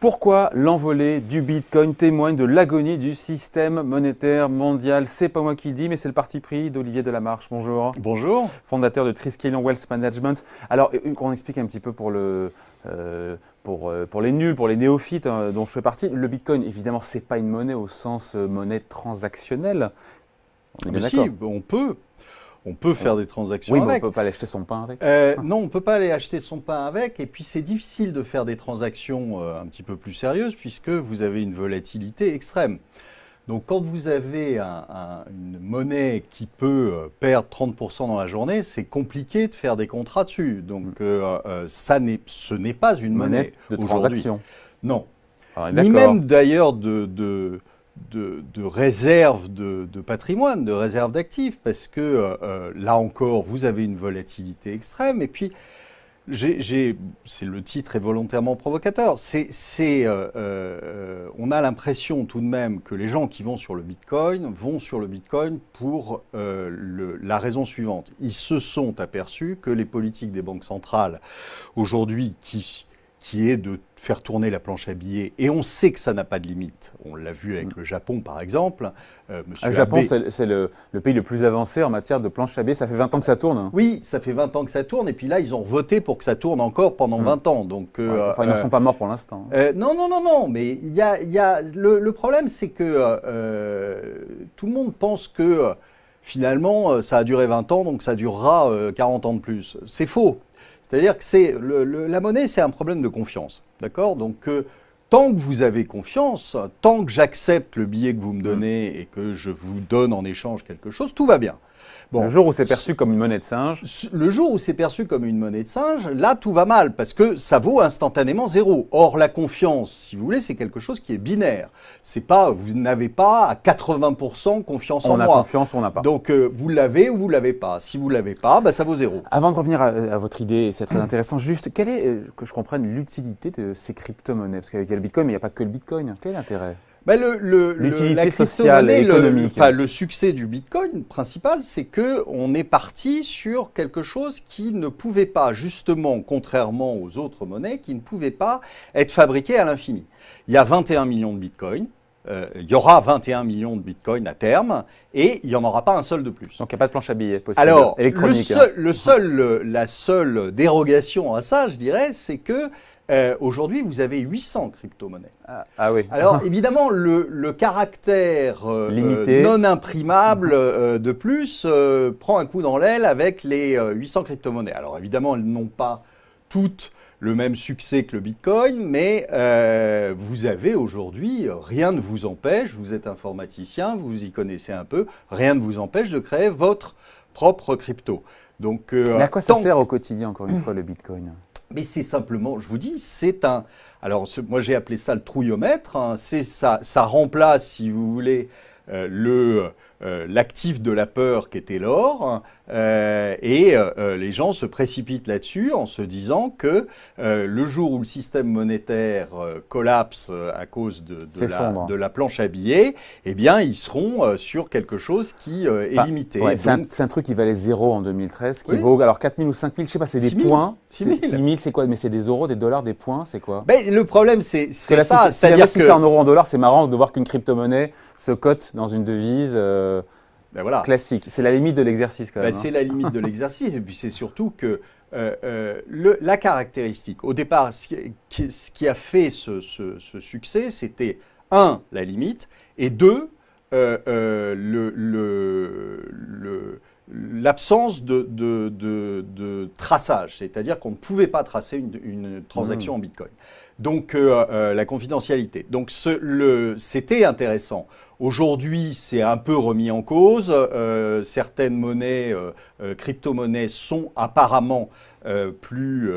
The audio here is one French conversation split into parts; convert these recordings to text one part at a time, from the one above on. Pourquoi l'envolée du Bitcoin témoigne de l'agonie du système monétaire mondial? C'est pas moi qui le dis, mais c'est le parti pris d'Olivier Delamarche. Bonjour. Bonjour. Fondateur de Triskelion Wealth Management. Alors, on explique un petit peu pour les nuls, pour les néophytes dont je fais partie. Le Bitcoin, évidemment, c'est pas une monnaie au sens monnaie transactionnelle. On est bien d'accord ? Mais si, on peut. On peut faire des transactions avec. Oui, mais on ne peut pas aller acheter son pain avec. Non, on ne peut pas aller acheter son pain avec. Et puis, c'est difficile de faire des transactions un petit peu plus sérieuses puisque vous avez une volatilité extrême. Donc, quand vous avez une monnaie qui peut perdre 30% dans la journée, c'est compliqué de faire des contrats dessus. Donc, ce n'est pas une monnaie de transaction. Non. Ah, ni même d'ailleurs de réserve de patrimoine, de réserve d'actifs, parce que là encore, vous avez une volatilité extrême. Et puis, le titre est volontairement provocateur. On a l'impression tout de même que les gens qui vont sur le Bitcoin pour la raison suivante. Ils se sont aperçus que les politiques des banques centrales, aujourd'hui, qui est de faire tourner la planche à billets. Et on sait que ça n'a pas de limite. On l'a vu avec le Japon, par exemple. Le Japon, c'est le pays le plus avancé en matière de planche à billets. Ça fait 20 ans que ça tourne. Hein. Oui, ça fait 20 ans que ça tourne. Et puis là, ils ont voté pour que ça tourne encore pendant 20 ans. Donc, ils n'en sont pas morts pour l'instant. Non. Mais le problème, c'est que tout le monde pense que finalement, ça a duré 20 ans, donc ça durera 40 ans de plus. C'est faux. C'est-à-dire que la monnaie, c'est un problème de confiance, d'accord? Donc, tant que vous avez confiance, tant que j'accepte le billet que vous me donnez et que je vous donne en échange quelque chose, tout va bien. Bon, le jour où c'est perçu comme une monnaie de singe. Le jour où c'est perçu comme une monnaie de singe, là, tout va mal parce que ça vaut instantanément zéro. Or, la confiance, si vous voulez, c'est quelque chose qui est binaire. C'est pas, vous n'avez pas à 80% confiance en moi. On a confiance, on n'a pas. Donc, vous l'avez ou vous l'avez pas. Si vous l'avez pas, bah, ça vaut zéro. Avant de revenir à votre idée, c'est très intéressant, juste, quelle est, que je comprenne, l'utilité de ces crypto-monnaies? Parce qu'avec le Bitcoin, mais il n'y a pas que le Bitcoin. Quel intérêt? Ben la crypto-monnaie, le succès du Bitcoin principal, c'est qu'on est parti sur quelque chose qui ne pouvait pas, justement, contrairement aux autres monnaies, qui ne pouvait pas être fabriquée à l'infini. Il y a 21 millions de Bitcoin. Il y aura 21 millions de bitcoins à terme et il n'y en aura pas un seul de plus. Donc, il n'y a pas de planche à billets possible. Alors, électronique. La seule dérogation à ça, je dirais, c'est que aujourd'hui, vous avez 800 crypto-monnaies. Ah oui. Alors, évidemment, le caractère limité, non imprimable de plus prend un coup dans l'aile avec les 800 crypto-monnaies. Alors, évidemment, elles n'ont pas toutes le même succès que le Bitcoin, mais vous avez aujourd'hui, rien ne vous empêche, vous êtes informaticien, vous vous y connaissez un peu, rien ne vous empêche de créer votre propre crypto. Donc, mais à quoi ça sert au quotidien, encore une fois, le Bitcoin? Mais c'est simplement, je vous dis, c'est un... Alors, moi, j'ai appelé ça le trouillomètre. Hein, ça remplace, si vous voulez, l'actif de la peur qui était l'or, les gens se précipitent là-dessus en se disant que le jour où le système monétaire collapse à cause de la planche à billets, eh bien, ils seront sur quelque chose qui est limité. Ouais, c'est un truc qui valait 0 en 2013, qui vaut alors 4 000 ou 5 000, je ne sais pas, c'est des 6 000, points. 6 000, c'est quoi? Mais c'est des euros, des dollars, des points, c'est quoi? Mais le problème, c'est ça. C'est-à-dire que si c'est en euros, en dollars, c'est marrant de voir qu'une crypto-monnaie se cote dans une devise... ben voilà. Classique, c'est la limite de l'exercice quand même. Ben, hein. C'est la limite de l'exercice et puis c'est surtout que la caractéristique, au départ, ce qui a fait ce succès, c'était 1, la limite, et 2, l'absence de traçage, c'est-à-dire qu'on ne pouvait pas tracer une transaction en Bitcoin. Donc, la confidentialité. Donc, c'était intéressant. Aujourd'hui, c'est un peu remis en cause. Certaines monnaies, crypto-monnaies, sont apparemment plus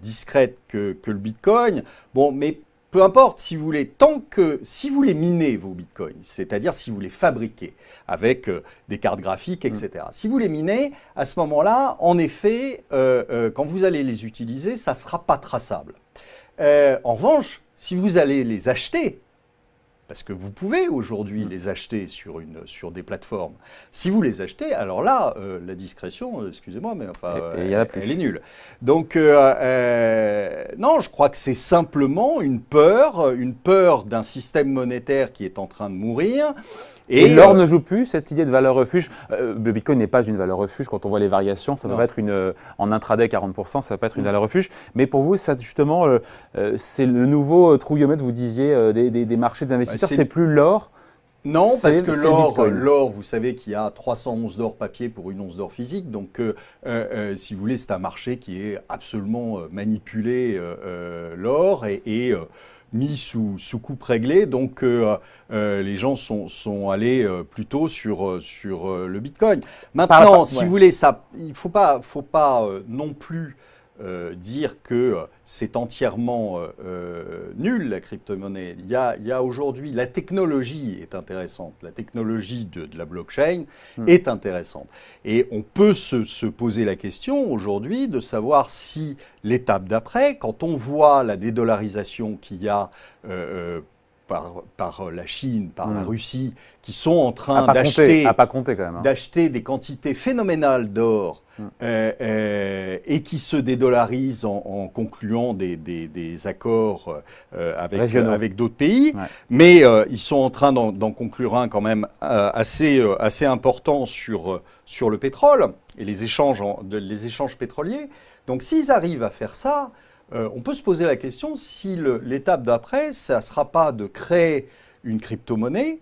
discrètes que le Bitcoin. Bon, mais peu importe, si vous voulez, tant que, si vous les minez vos bitcoins, c'est-à-dire si vous les fabriquez avec des cartes graphiques, etc. Si vous les minez, à ce moment-là, en effet, quand vous allez les utiliser, ça ne sera pas traçable. En revanche, si vous allez les acheter, parce que vous pouvez aujourd'hui les acheter sur des plateformes. Si vous les achetez, alors là, la discrétion, excusez-moi, mais enfin, elle est nulle. Donc, non, je crois que c'est simplement une peur d'un système monétaire qui est en train de mourir. Et l'or ne joue plus, cette idée de valeur refuge. Le bitcoin n'est pas une valeur refuge. Quand on voit les variations, ça ne va pas être une, en intraday 40%, ça ne va pas être une valeur refuge. Mais pour vous, ça justement, c'est le nouveau trouillomètre, vous disiez, des marchés d'investisseurs. Bah, c'est plus l'or. Non, parce que l'or, vous savez qu'il y a 300 onces d'or papier pour une once d'or physique. Donc, si vous voulez, c'est un marché qui est absolument manipulé, l'or, et mis sous coupe réglée. Donc, les gens sont allés plutôt sur le bitcoin. Maintenant, si vous voulez, ça, il ne faut pas, non plus dire que c'est entièrement nul, la crypto-monnaie. Il y a aujourd'hui, la technologie est intéressante. La technologie de la blockchain est intéressante. Et on peut se poser la question aujourd'hui de savoir si l'étape d'après, quand on voit la dédollarisation qu'il y a par la Chine, par la Russie, qui sont en train d'acheter des quantités phénoménales d'or et qui se dédollarisent en concluant des accords avec d'autres pays. Ouais. Mais ils sont en train d'en conclure un quand même assez important sur le pétrole et les échanges pétroliers. Donc s'ils arrivent à faire ça, on peut se poser la question si l'étape d'après, ça ne sera pas de créer une crypto-monnaie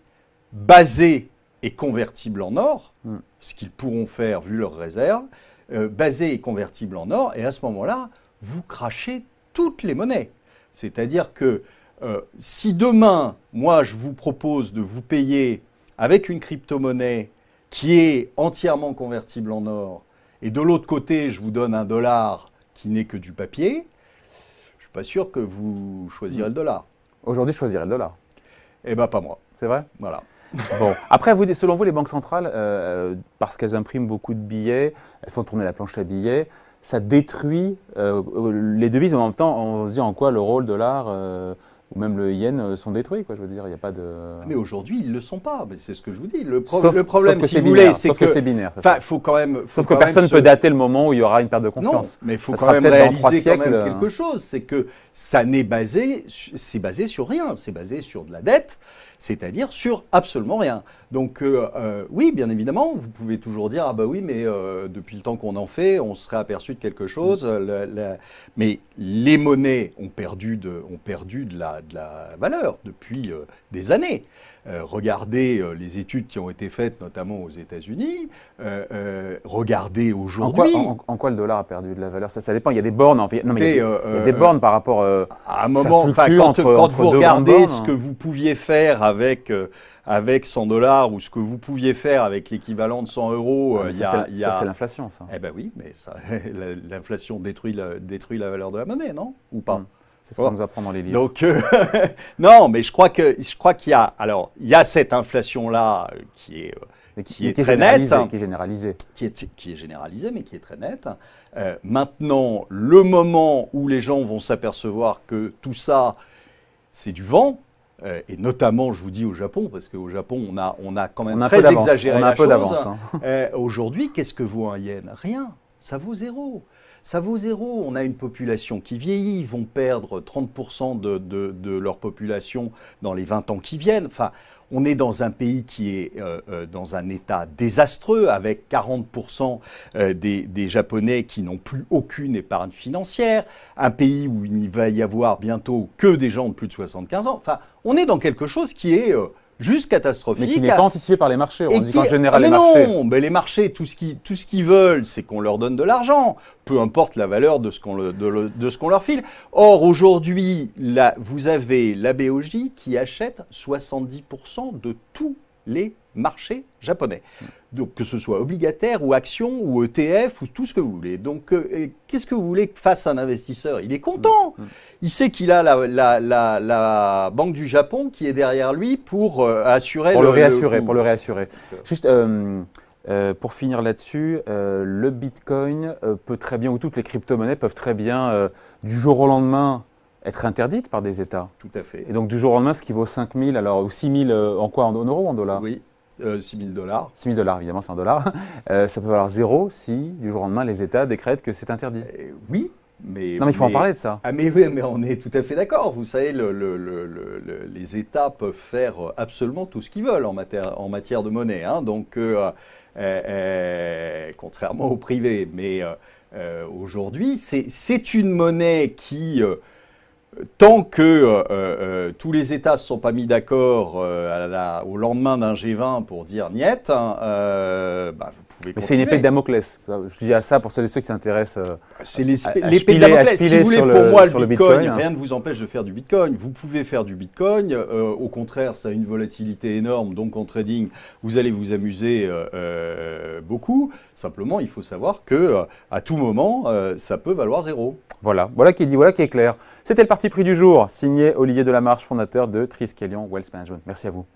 basée et convertible en or, ce qu'ils pourront faire vu leurs réserves, basée et convertible en or, et à ce moment-là, vous crachez toutes les monnaies. C'est-à-dire que si demain, moi, je vous propose de vous payer avec une crypto-monnaie qui est entièrement convertible en or, et de l'autre côté, je vous donne un dollar qui n'est que du papier, je ne suis pas sûr que vous choisirez le dollar. Aujourd'hui, je choisirais le dollar. Eh bien, pas moi. C'est vrai? Voilà. Bon. Après, selon vous, les banques centrales, parce qu'elles impriment beaucoup de billets, elles font tourner la planche à billets, ça détruit les devises. En même temps, on se dit en quoi l'euro, le dollar ou même le yen sont détruits, quoi. Je veux dire, il n'y a pas de... Mais aujourd'hui, ils ne le sont pas. C'est ce que je vous dis. Le problème, si vous voulez, c'est que c'est binaire. Faut quand même, sauf que personne ne peut dater le moment où il y aura une perte de confiance. Non, mais il faut quand même réaliser quelque chose. C'est que ça n'est basé... C'est basé sur rien. C'est basé sur de la dette, c'est-à-dire sur absolument rien. Donc, oui, bien évidemment, vous pouvez toujours dire « Ah bah oui, mais depuis le temps qu'on en fait, on serait aperçu de quelque chose. » Mais les monnaies ont perdu de la valeur depuis des années. Regardez les études qui ont été faites, notamment aux États-Unis. Regardez aujourd'hui. En quoi le dollar a perdu de la valeur? Ça dépend. Il y a des bornes. Non, mais il y a des bornes par rapport à un moment. Quand vous regardez ce que vous pouviez faire avec 100 dollars ou ce que vous pouviez faire avec l'équivalent de 100 euros, ça, c'est l'inflation, ça. Eh ben oui, mais l'inflation détruit la valeur de la monnaie, non? Ou pas? C'est ce qu'on nous apprend dans les livres. Donc, non, mais je crois qu'il y a... Alors, il y a cette inflation-là qui est très nette. Qui est généralisée. Qui est généralisée, mais qui est très nette. Maintenant, le moment où les gens vont s'apercevoir que tout ça, c'est du vent, et notamment, je vous dis au Japon, parce qu'au Japon, on a quand même très exagéré la chose. On a un peu d'avance. Hein. Aujourd'hui, qu'est-ce que vaut un yen? Rien. Ça vaut zéro. Ça vaut zéro. On a une population qui vieillit. Ils vont perdre 30% de leur population dans les 20 ans qui viennent. Enfin, on est dans un pays qui est dans un état désastreux, avec 40% des Japonais qui n'ont plus aucune épargne financière. Un pays où il n'y va y avoir bientôt que des gens de plus de 75 ans. Enfin, on est dans quelque chose qui est... juste catastrophique. Mais qui n'est pas anticipé par les marchés. On dit qu'en général, les marchés... Mais non, mais les marchés, tout ce qu'ils veulent, c'est qu'on leur donne de l'argent, peu importe la valeur de ce qu'on leur file. Or, aujourd'hui, vous avez la BOJ qui achète 70% de tous les marchés japonais. Donc, que ce soit obligataire ou actions ou ETF ou tout ce que vous voulez. Donc, qu'est-ce que vous voulez que fasse un investisseur? Il est content. Il sait qu'il a la Banque du Japon qui est derrière lui pour assurer... Pour le réassurer. Juste... pour finir là-dessus, le bitcoin peut très bien, ou toutes les crypto-monnaies peuvent très bien, du jour au lendemain, être interdite par des États. Tout à fait. Et donc du jour au lendemain, ce qui vaut 5 000, alors, ou 6 000, en quoi, en euros ou en dollars? Oui, 6 000 $. 6 000 dollars, évidemment, c'est en dollars. Ça peut valoir zéro si, du jour au lendemain, les États décrètent que c'est interdit. Oui. Mais, non, mais il faut en parler de ça. Ah, mais oui, mais on est tout à fait d'accord. Vous savez, les États peuvent faire absolument tout ce qu'ils veulent en matière de monnaie. Hein. Donc, contrairement au privé. Mais aujourd'hui, c'est une monnaie qui, tant que tous les États ne se sont pas mis d'accord au lendemain d'un G20 pour dire niet, hein, vous pouvez continuer. C'est une épée de Damoclès. Je dis à ça pour celles et ceux qui s'intéressent. C'est l'épée de Damoclès. Si vous voulez, pour moi, le Bitcoin, hein. Rien ne vous empêche de faire du Bitcoin. Vous pouvez faire du Bitcoin. Au contraire, ça a une volatilité énorme. Donc en trading, vous allez vous amuser beaucoup. Simplement, il faut savoir que à tout moment, ça peut valoir zéro. Voilà. Voilà qui est dit. Voilà qui est clair. C'était le parti pris du jour, signé Olivier Delamarche, fondateur de Triskelion Wealth Management. Merci à vous.